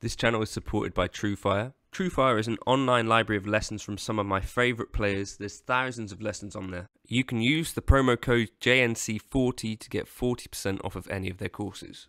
This channel is supported by TrueFire. TrueFire is an online library of lessons from some of my favourite players. There's thousands of lessons on there. You can use the promo code JNC40 to get 40% off of any of their courses.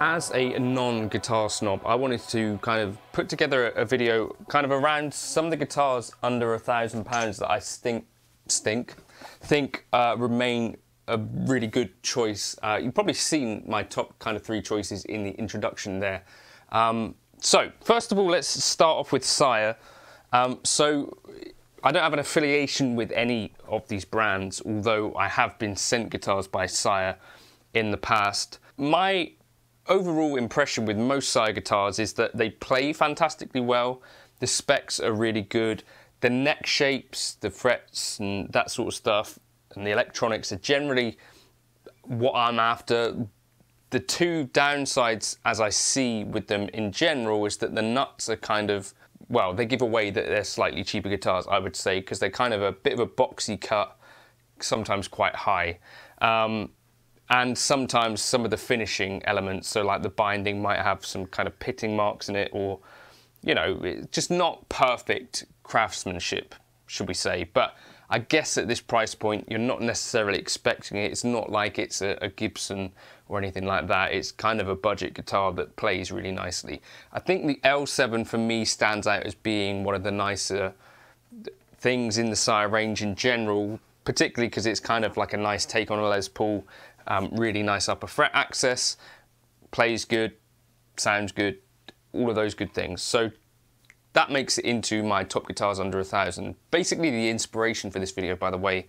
As a non-guitar snob, I wanted to kind of put together a video kind of around some of the guitars under £1,000 that I think remain a really good choice. You've probably seen my top kind of three choices in the introduction there. So first of all, let's start off with Sire. So I don't have an affiliation with any of these brands, although I have been sent guitars by Sire in the past. My overall impression with most Sire guitars is that they play fantastically well, the specs are really good, the neck shapes, the frets and that sort of stuff, and the electronics are generally what I'm after. The two downsides as I see with them in general is that the nuts are kind of, well, they give away that they're slightly cheaper guitars, I would say, because they're kind of a bit of a boxy cut, sometimes quite high. And sometimes some of the finishing elements, so like the binding might have some kind of pitting marks in it, or, you know, it's just not perfect craftsmanship, should we say. But I guess at this price point, you're not necessarily expecting it. It's not like it's a Gibson or anything like that. It's kind of a budget guitar that plays really nicely. I think the L7 for me stands out as being one of the nicer things in the Sire range in general, particularly because it's kind of like a nice take on a Les Paul. Really nice upper fret access, plays good, sounds good, all of those good things. So that makes it into my top guitars under £1,000. Basically the inspiration for this video, by the way,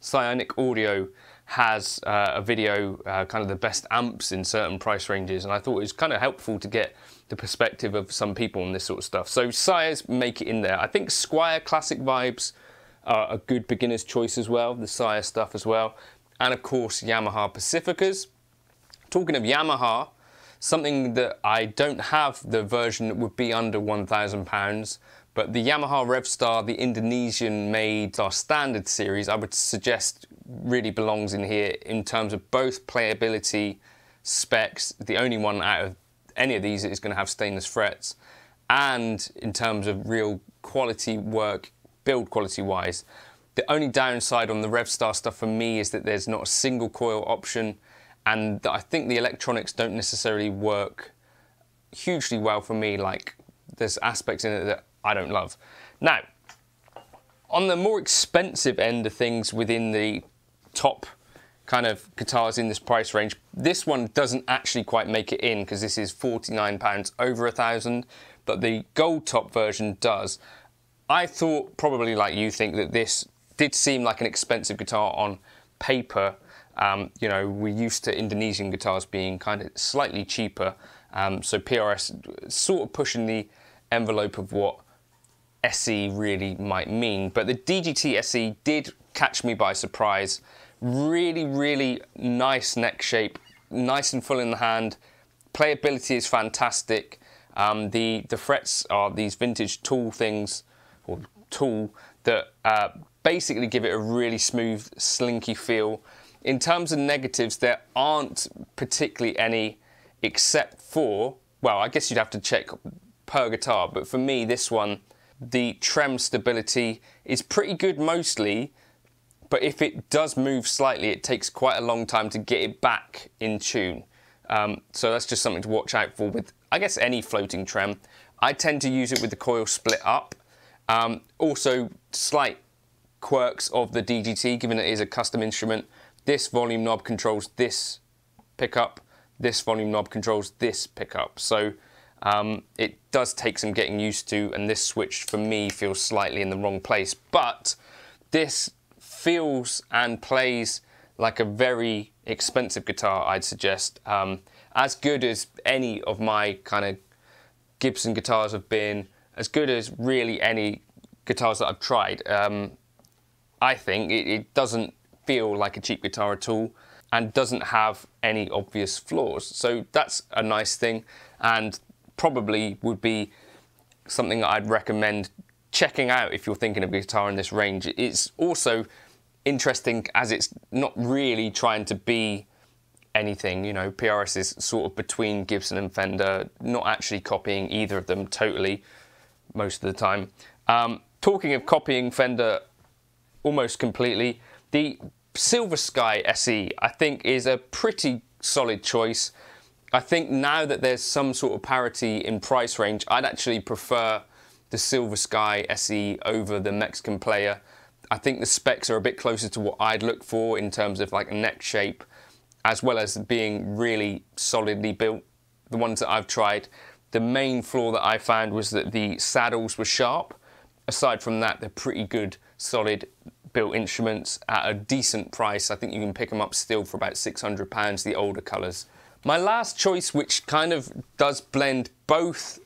Psionic Audio has a video, kind of the best amps in certain price ranges, and I thought it was kind of helpful to get the perspective of some people on this sort of stuff. So Sires make it in there. I think Squier Classic Vibes are a good beginner's choice as well, the Sire stuff as well. And of course, Yamaha Pacificas. Talking of Yamaha, something that I don't have the version that would be under £1,000, but the Yamaha Revstar, the Indonesian made, our standard series, I would suggest really belongs in here in terms of both playability, specs, the only one out of any of these that is going to have stainless frets, and in terms of real quality work, build quality wise. The only downside on the Revstar stuff for me is that there's not a single coil option, and I think the electronics don't necessarily work hugely well for me. Like, there's aspects in it that I don't love. Now, on the more expensive end of things within the top kind of guitars in this price range, this one doesn't actually quite make it in because this is £49 over £1,000, but the gold top version does. I thought, probably like you think, that this did seem like an expensive guitar on paper. You know, we're used to Indonesian guitars being kind of slightly cheaper, so PRS sort of pushing the envelope of what SE really might mean. But the DGT SE did catch me by surprise. Really, really nice neck shape, nice and full in the hand. Playability is fantastic. The frets are these vintage tool things, or tool, that basically give it a really smooth, slinky feel. In terms of negatives, there aren't particularly any, except for, well, I guess you'd have to check per guitar, but for me, this one, the trem stability is pretty good mostly, but if it does move slightly, it takes quite a long time to get it back in tune. So that's just something to watch out for with, I guess, any floating trem. I tend to use it with the coil split up. Also, slight quirks of the DGT, given it is a custom instrument. This volume knob controls this pickup, this volume knob controls this pickup. So it does take some getting used to, and this switch for me feels slightly in the wrong place. But this feels and plays like a very expensive guitar, I'd suggest. As good as any of my kind of Gibson guitars have been, as good as really any guitars that I've tried. I think it doesn't feel like a cheap guitar at all, and doesn't have any obvious flaws, so that's a nice thing, and probably would be something that I'd recommend checking out if you're thinking of a guitar in this range. It's also interesting as it's not really trying to be anything, you know. PRS is sort of between Gibson and Fender, not actually copying either of them totally most of the time. Talking of copying Fender almost completely, the Silver Sky SE, I think, is a pretty solid choice. I think now that there's some sort of parity in price range, I'd actually prefer the Silver Sky SE over the Mexican Player. I think the specs are a bit closer to what I'd look for in terms of like neck shape, as well as being really solidly built. The ones that I've tried, the main flaw that I found was that the saddles were sharp. Aside from that, they're pretty good, solid built instruments at a decent price. I think you can pick them up still for about £600, the older colours. My last choice, which kind of does blend both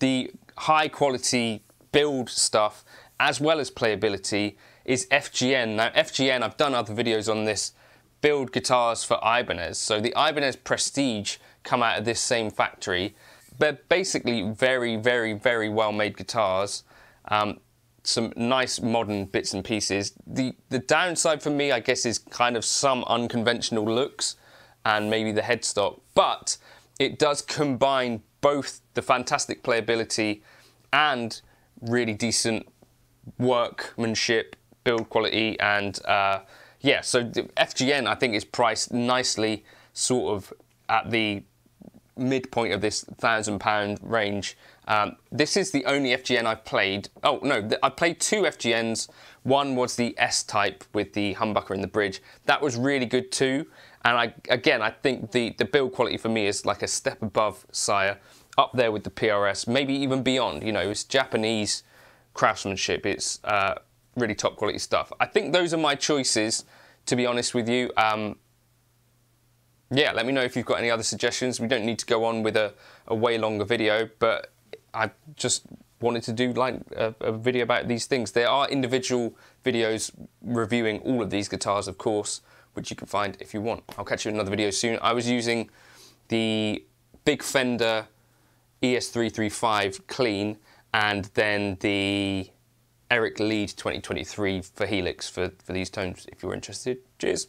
the high quality build stuff as well as playability, is FGN. Now FGN, I've done other videos on this, build guitars for Ibanez. So the Ibanez Prestige come out of this same factory. They're basically very, very, very well made guitars. Some nice modern bits and pieces. The downside for me, I guess, is kind of some unconventional looks and maybe the headstock, but it does combine both the fantastic playability and really decent workmanship, build quality, and yeah, so the FGN, I think, is priced nicely sort of at the midpoint of this £1,000 range. This is the only FGN I've played. Oh no, I played two FGNs. One was the S-Type with the humbucker in the bridge. That was really good too. And I think the build quality for me is like a step above Sire, up there with the PRS, maybe even beyond. You know, it's Japanese craftsmanship. It's really top quality stuff. I think those are my choices, to be honest with you. Yeah, let me know if you've got any other suggestions. We don't need to go on with a way longer video, but I just wanted to do like a video about these things. There are individual videos reviewing all of these guitars, of course, which you can find if you want. I'll catch you in another video soon. I was using the big Fender ES-335 clean, and then the Eric Lead 2023 for Helix for these tones, if you're interested. Cheers.